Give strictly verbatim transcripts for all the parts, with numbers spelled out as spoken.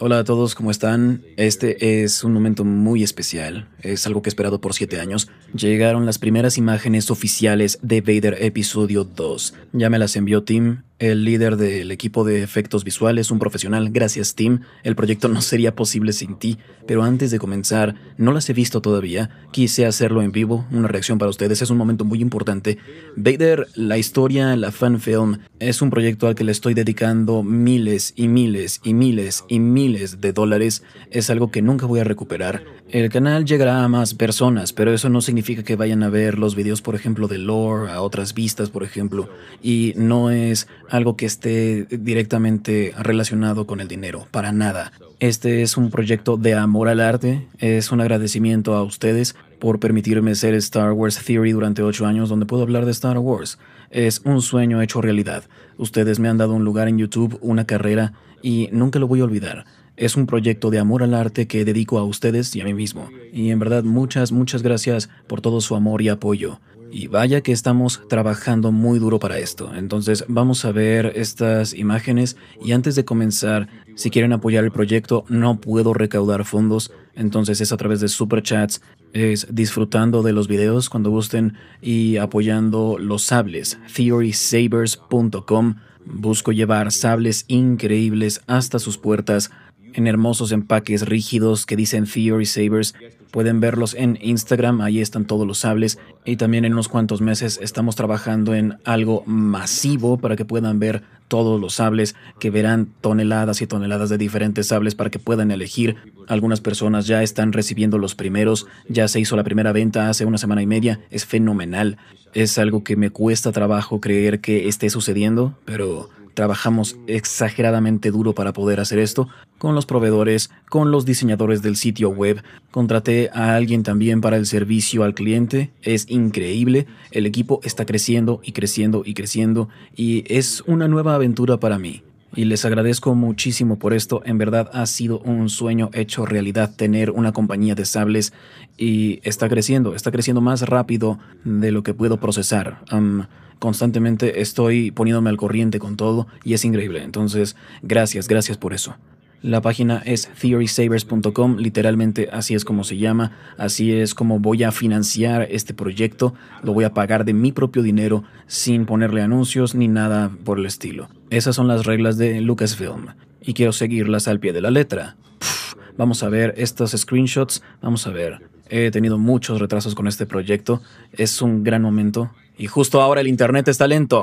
Hola a todos, ¿cómo están? Este es un momento muy especial. Es algo que he esperado por siete años. Llegaron las primeras imágenes oficiales de Vader Episodio dos. Ya me las envió Tim, el líder del equipo de efectos visuales, un profesional. Gracias, Tim. El proyecto no sería posible sin ti. Pero antes de comenzar, no las he visto todavía. Quise hacerlo en vivo, una reacción para ustedes. Es un momento muy importante. Vader, la historia, la fanfilm, es un proyecto al que le estoy dedicando miles y miles y miles y miles. miles de dólares. Es algo que nunca voy a recuperar. El canal llegará a más personas, pero eso no significa que vayan a ver los videos, por ejemplo, de lore, a otras vistas, por ejemplo, y no es algo que esté directamente relacionado con el dinero, para nada. Este es un proyecto de amor al arte. Es un agradecimiento a ustedes por permitirme ser Star Wars Theory durante ocho años, donde puedo hablar de Star Wars. Es un sueño hecho realidad. Ustedes me han dado un lugar en YouTube, una carrera, y nunca lo voy a olvidar. Es un proyecto de amor al arte que dedico a ustedes y a mí mismo. Y en verdad, muchas, muchas gracias por todo su amor y apoyo. Y vaya que estamos trabajando muy duro para esto. Entonces, vamos a ver estas imágenes. Y antes de comenzar, si quieren apoyar el proyecto, no puedo recaudar fondos. Entonces, es a través de superchats. Es disfrutando de los videos cuando gusten y apoyando los sables. theory sabers punto com. Busco llevar sables increíbles hasta sus puertas en hermosos empaques rígidos que dicen Theory Sabers. Pueden verlos en Instagram, ahí están todos los sables. Y también en unos cuantos meses estamos trabajando en algo masivo para que puedan ver todos los sables, que verán toneladas y toneladas de diferentes sables para que puedan elegir. Algunas personas ya están recibiendo los primeros. Ya se hizo la primera venta hace una semana y media. Es fenomenal. Es algo que me cuesta trabajo creer que esté sucediendo, pero trabajamos exageradamente duro para poder hacer esto, con los proveedores, con los diseñadores del sitio web. Contraté a alguien también para el servicio al cliente. Es increíble. El equipo está creciendo y creciendo y creciendo, y es una nueva aventura para mí. Y les agradezco muchísimo por esto. En verdad ha sido un sueño hecho realidad tener una compañía de sables, y está creciendo, está creciendo más rápido de lo que puedo procesar. Um, constantemente estoy poniéndome al corriente con todo y es increíble. Entonces, gracias, gracias por eso. La página es theory sabers punto com, literalmente así es como se llama, así es como voy a financiar este proyecto. Lo voy a pagar de mi propio dinero, sin ponerle anuncios ni nada por el estilo. Esas son las reglas de Lucasfilm, y quiero seguirlas al pie de la letra. Pff, vamos a ver estos screenshots, vamos a ver. He tenido muchos retrasos con este proyecto, es un gran momento, y justo ahora el internet está lento.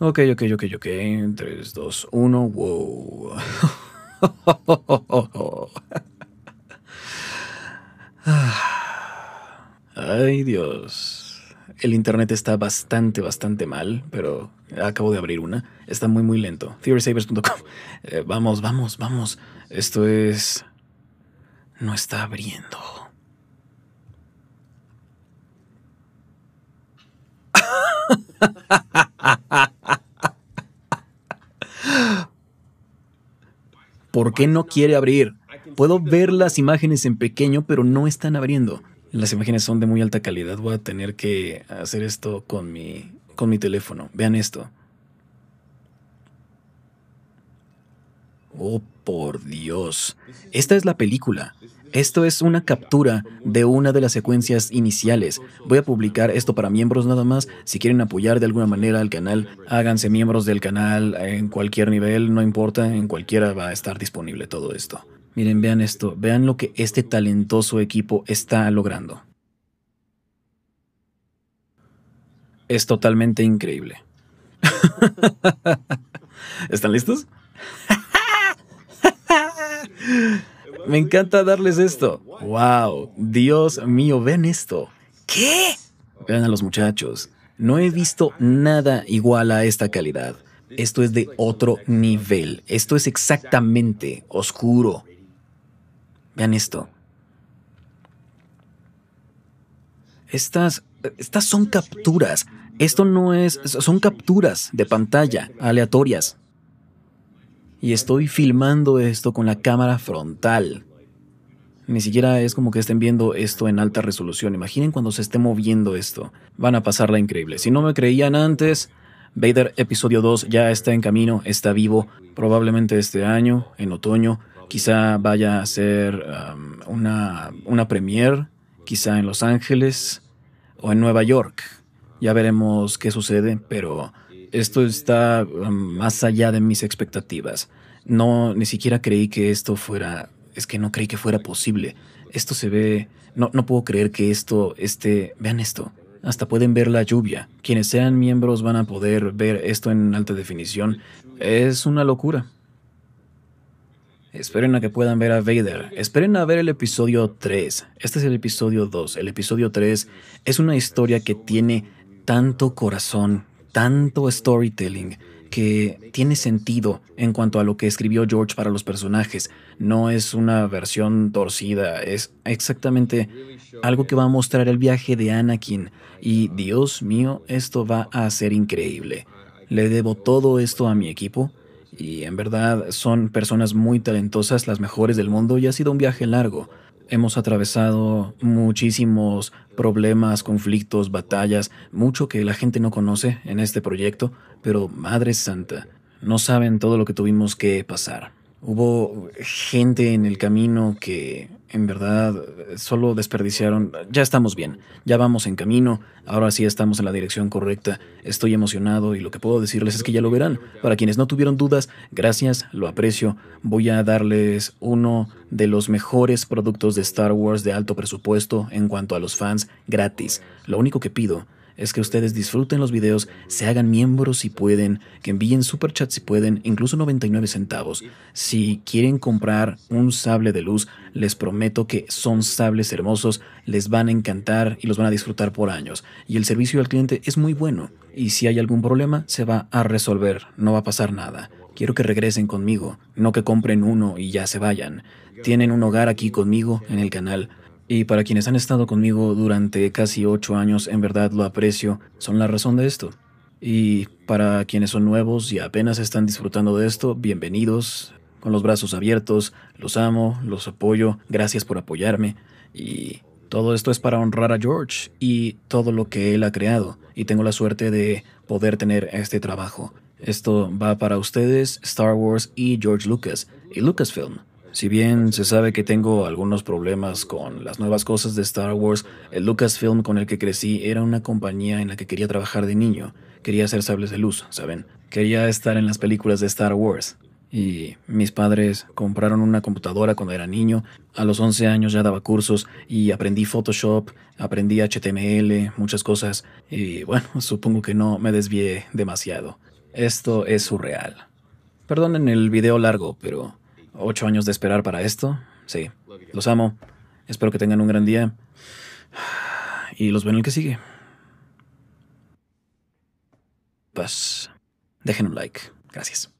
Ok, ok, ok, ok, tres, dos, uno, wow. Ay, Dios. El internet está bastante, bastante mal, pero acabo de abrir una. Está muy, muy lento. theory savers punto com. Eh, vamos, vamos, vamos. Esto es... No está abriendo. ¿Por qué no quiere abrir? Puedo ver las imágenes en pequeño, pero no están abriendo. Las imágenes son de muy alta calidad. Voy a tener que hacer esto con mi, con mi teléfono. Vean esto. Oh, por Dios. Esta es la película. Esto es una captura de una de las secuencias iniciales. Voy a publicar esto para miembros nada más. Si quieren apoyar de alguna manera al canal, háganse miembros del canal en cualquier nivel, no importa, en cualquiera va a estar disponible todo esto. Miren, vean esto, vean lo que este talentoso equipo está logrando. Es totalmente increíble. ¿Están listos? Me encanta darles esto. ¡Wow! Dios mío, vean esto. ¿Qué? Vean a los muchachos. No he visto nada igual a esta calidad. Esto es de otro nivel. Esto es exactamente oscuro. Vean esto. Estas, estas son capturas. Esto no es... Son capturas de pantalla aleatorias. Y estoy filmando esto con la cámara frontal. Ni siquiera es como que estén viendo esto en alta resolución. Imaginen cuando se esté moviendo esto. Van a pasarla increíble. Si no me creían antes, Vader Episodio dos ya está en camino, está vivo. Probablemente este año, en otoño. Quizá vaya a ser um, una, una premiere, quizá en Los Ángeles o en Nueva York. Ya veremos qué sucede, pero esto está um, más allá de mis expectativas. No, ni siquiera creí que esto fuera... Es que no creí que fuera posible. Esto se ve... No, no puedo creer que esto esté... Vean esto. Hasta pueden ver la lluvia. Quienes sean miembros van a poder ver esto en alta definición. Es una locura. Esperen a que puedan ver a Vader. Esperen a ver el episodio tres. Este es el episodio dos. El episodio tres es una historia que tiene tanto corazón, tanto storytelling, que tiene sentido en cuanto a lo que escribió George para los personajes. No es una versión torcida. Es exactamente algo que va a mostrar el viaje de Anakin. Y, Dios mío, esto va a ser increíble. Le debo todo esto a mi equipo. Y en verdad son personas muy talentosas, las mejores del mundo, y ha sido un viaje largo. Hemos atravesado muchísimos problemas, conflictos, batallas, mucho que la gente no conoce en este proyecto, pero madre santa, no saben todo lo que tuvimos que pasar. Hubo gente en el camino que en verdad solo desperdiciaron. Ya estamos bien, ya vamos en camino, ahora sí estamos en la dirección correcta. Estoy emocionado y lo que puedo decirles es que ya lo verán. Para quienes no tuvieron dudas, gracias, lo aprecio. Voy a darles uno de los mejores productos de Star Wars de alto presupuesto en cuanto a los fans, gratis. Lo único que pido es que ustedes disfruten los videos, se hagan miembros si pueden, que envíen superchats si pueden, incluso noventa y nueve centavos. Si quieren comprar un sable de luz, les prometo que son sables hermosos, les van a encantar y los van a disfrutar por años. Y el servicio al cliente es muy bueno, y si hay algún problema, se va a resolver, no va a pasar nada. Quiero que regresen conmigo, no que compren uno y ya se vayan. Tienen un hogar aquí conmigo en el canal. Y para quienes han estado conmigo durante casi ocho años, en verdad lo aprecio, son la razón de esto. Y para quienes son nuevos y apenas están disfrutando de esto, bienvenidos, con los brazos abiertos, los amo, los apoyo, gracias por apoyarme. Y todo esto es para honrar a George y todo lo que él ha creado, y tengo la suerte de poder tener este trabajo. Esto va para ustedes, Star Wars y George Lucas, y Lucasfilm. Si bien se sabe que tengo algunos problemas con las nuevas cosas de Star Wars, el Lucasfilm con el que crecí era una compañía en la que quería trabajar de niño. Quería hacer sables de luz, ¿saben? Quería estar en las películas de Star Wars. Y mis padres compraron una computadora cuando era niño. A los once años ya daba cursos y aprendí Photoshop, aprendí H T M L, muchas cosas. Y bueno, supongo que no me desvié demasiado. Esto es surreal. Perdonen el video largo, pero... Ocho años de esperar para esto. Sí, los amo. Espero que tengan un gran día. Y los veo en el que sigue. Pues, dejen un like. Gracias.